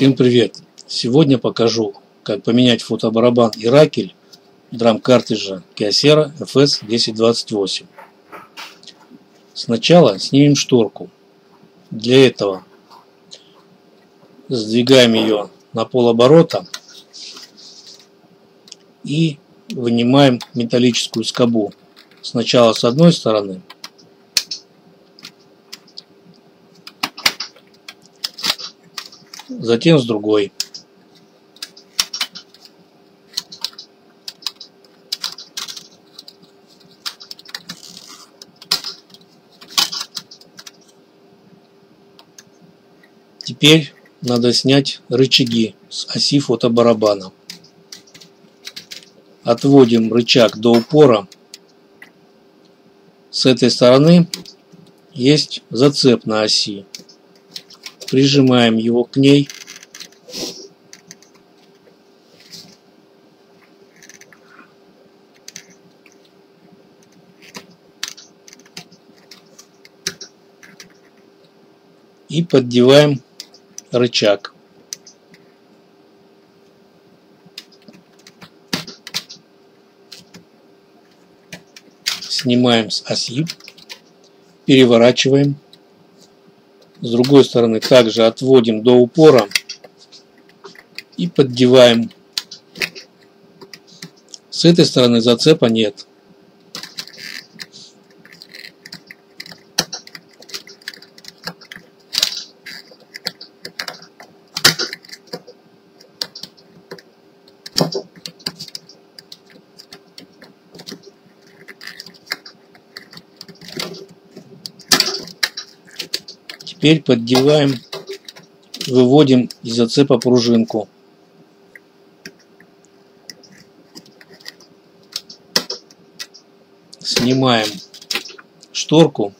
Всем привет! Сегодня покажу, как поменять фотобарабан и ракель драм-картриджа Kyocera FS1028. Сначала снимем шторку. Для этого сдвигаем ее на полоборота и вынимаем металлическую скобу. Сначала с одной стороны, затем с другой. Теперь надо снять рычаги с оси фотобарабана. Отводим рычаг до упора. С этой стороны есть зацеп на оси. Прижимаем его к ней. И поддеваем рычаг. Снимаем с оси. Переворачиваем. С другой стороны также отводим до упора и поддеваем. С этой стороны зацепа нет. Теперь поддеваем, выводим из зацепа пружинку. Снимаем шторку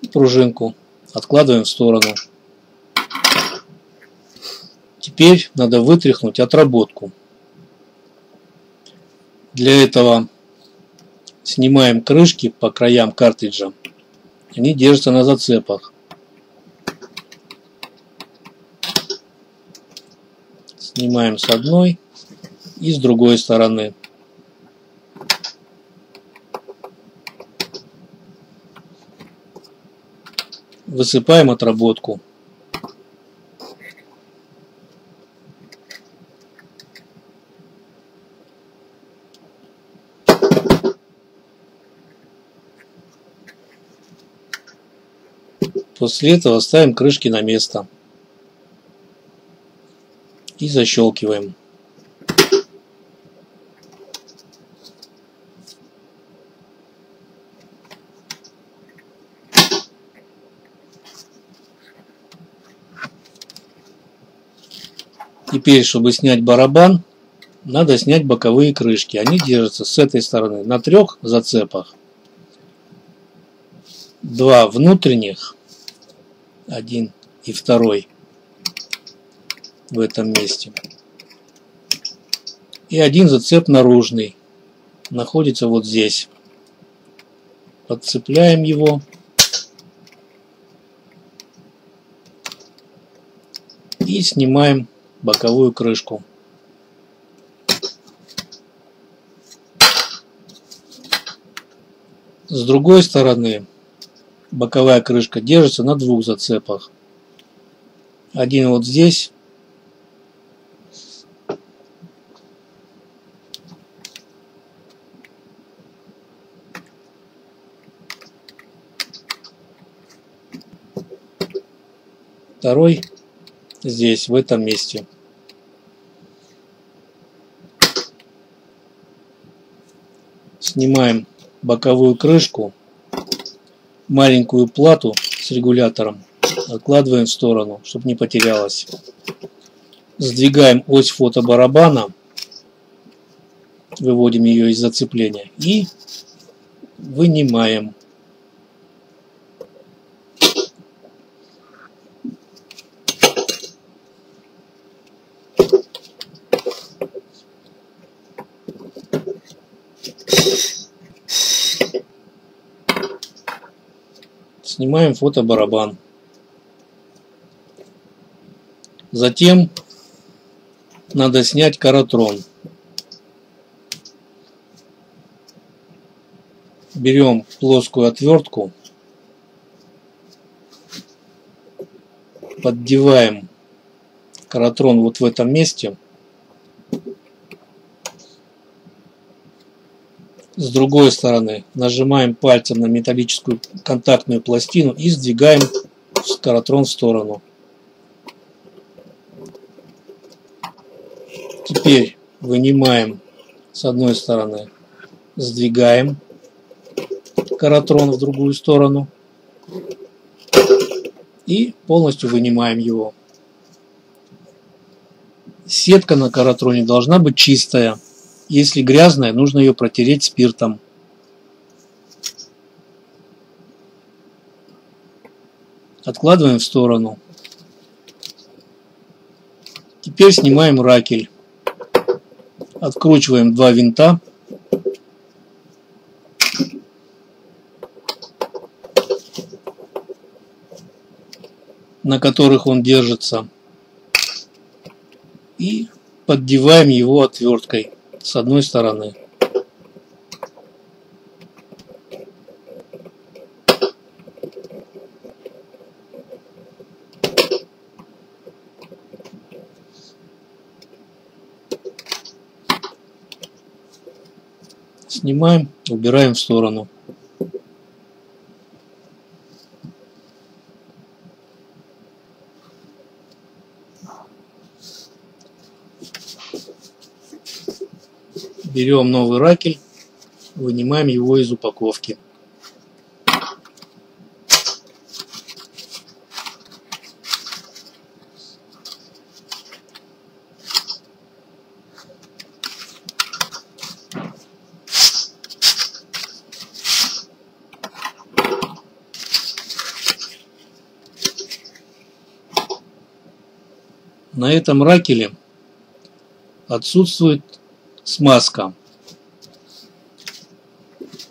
и пружинку, откладываем в сторону. Теперь надо вытряхнуть отработку. Для этого снимаем крышки по краям картриджа. Они держатся на зацепах. Снимаем с одной и с другой стороны. Высыпаем отработку. После этого ставим крышки на место и защелкиваем. Теперь, чтобы снять барабан, надо снять боковые крышки. Они держатся с этой стороны на трех зацепах. Два внутренних. Один и второй в этом месте. И один зацеп наружный. Находится вот здесь. Подцепляем его. И снимаем боковую крышку. С другой стороны боковая крышка держится на двух зацепах. Один вот здесь. Второй здесь, в этом месте. Снимаем боковую крышку. Маленькую плату с регулятором откладываем в сторону, чтобы не потерялась. Сдвигаем ось фотобарабана, выводим ее из зацепления и вынимаем. Снимаем фотобарабан. Затем надо снять каротрон. Берем плоскую отвертку, поддеваем каротрон вот в этом месте. С другой стороны нажимаем пальцем на металлическую контактную пластину и сдвигаем каротрон в сторону. Теперь вынимаем с одной стороны, сдвигаем каротрон в другую сторону и полностью вынимаем его. Сетка на каротроне должна быть чистая. Если грязная, нужно ее протереть спиртом. Откладываем в сторону. Теперь снимаем ракель. Откручиваем два винта. На которых он держится. И поддеваем его отверткой. С одной стороны. Снимаем, убираем в сторону. Берем новый ракель, вынимаем его из упаковки. На этом ракеле отсутствует смазка.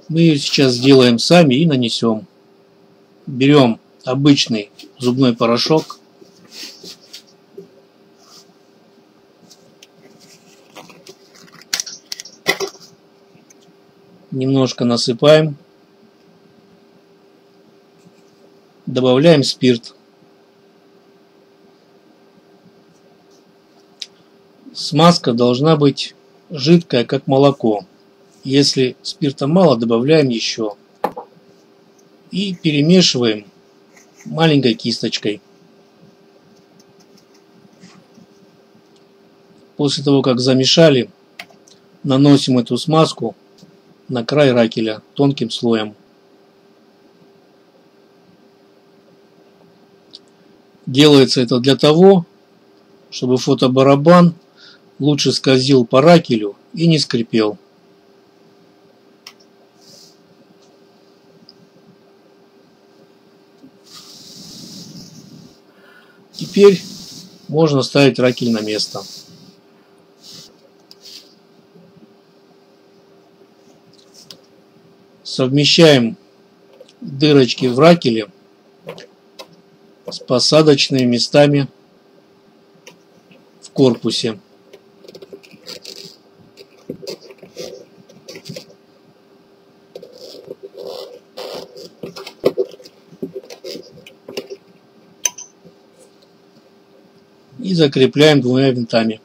Мы ее сейчас сделаем сами и нанесем. Берем обычный зубной порошок. Немножко насыпаем. Добавляем спирт. Смазка должна быть жидкое, как молоко. Если спирта мало, добавляем еще. И перемешиваем маленькой кисточкой. После того, как замешали, наносим эту смазку на край ракеля тонким слоем. Делается это для того, чтобы фотобарабан лучше скользил по ракелю и не скрипел. Теперь можно ставить ракель на место. Совмещаем дырочки в ракеле с посадочными местами в корпусе. И закрепляем двумя винтами.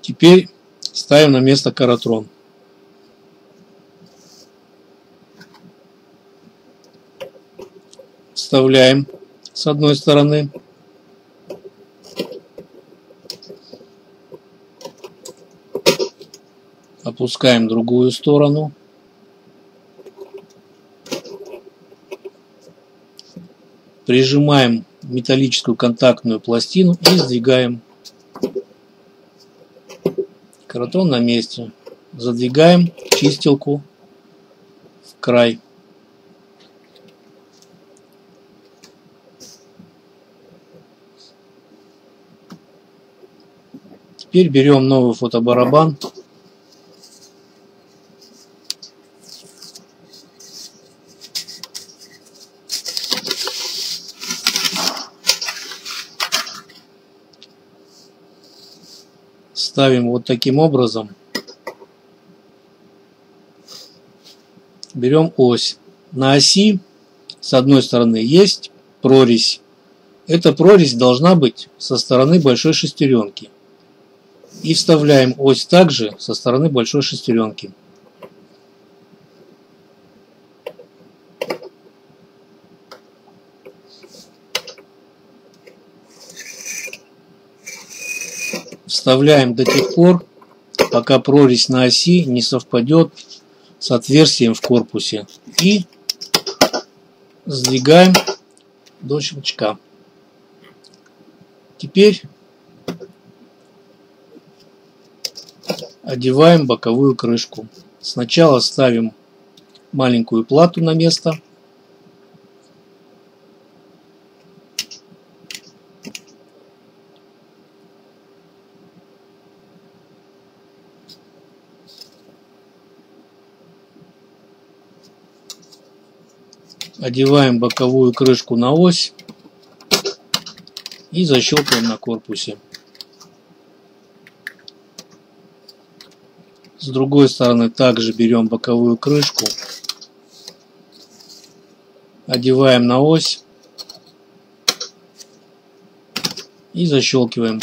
Теперь ставим на место каротрон. Вставляем с одной стороны, опускаем другую сторону, прижимаем металлическую контактную пластину и сдвигаем. Каротрон на месте. Задвигаем чистилку край. Теперь берем новый фотобарабан. Ставим вот таким образом. Берем ось. На оси с одной стороны есть прорезь. Эта прорезь должна быть со стороны большой шестеренки. И вставляем ось также со стороны большой шестеренки. Вставляем до тех пор, пока прорезь на оси не совпадет с отверстием в корпусе. И сдвигаем до щелчка. Теперь одеваем боковую крышку. Сначала ставим маленькую плату на место. Одеваем боковую крышку на ось и защелкиваем на корпусе. С другой стороны также берем боковую крышку, одеваем на ось и защелкиваем.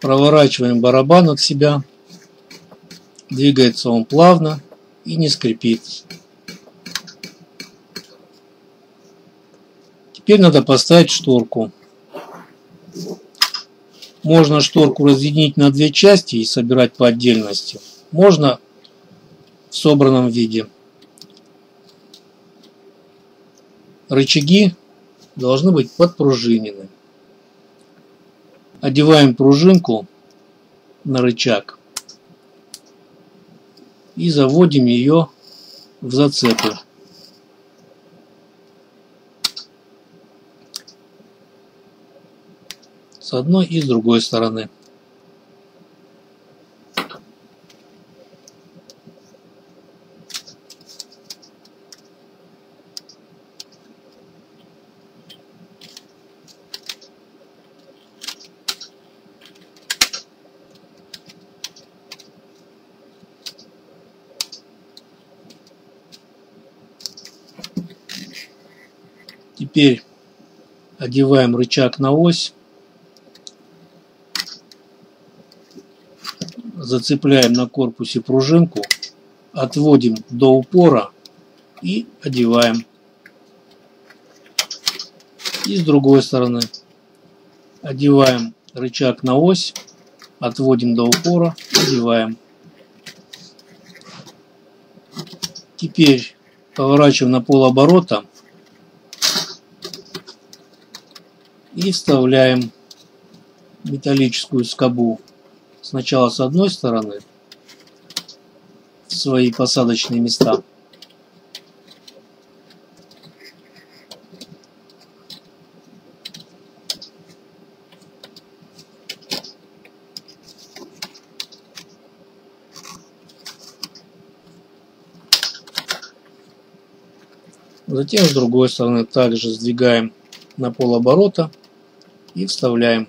Проворачиваем барабан от себя, двигается он плавно и не скрипит. Теперь надо поставить шторку. Можно шторку разъединить на две части и собирать по отдельности. Можно в собранном виде. Рычаги должны быть подпружинены. Одеваем пружинку на рычаг и заводим ее в зацепы. С одной и с другой стороны. Теперь одеваем рычаг на ось. Зацепляем на корпусе пружинку, отводим до упора и одеваем. И с другой стороны одеваем рычаг на ось, отводим до упора, одеваем. Теперь поворачиваем на полоборота и вставляем металлическую скобу. Сначала с одной стороны в свои посадочные места. Затем с другой стороны также сдвигаем на полоборота и вставляем.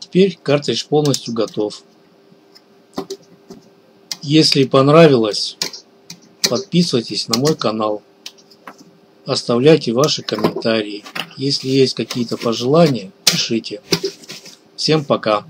Теперь картридж полностью готов. Если понравилось, подписывайтесь на мой канал. Оставляйте ваши комментарии. Если есть какие-то пожелания, пишите. Всем пока!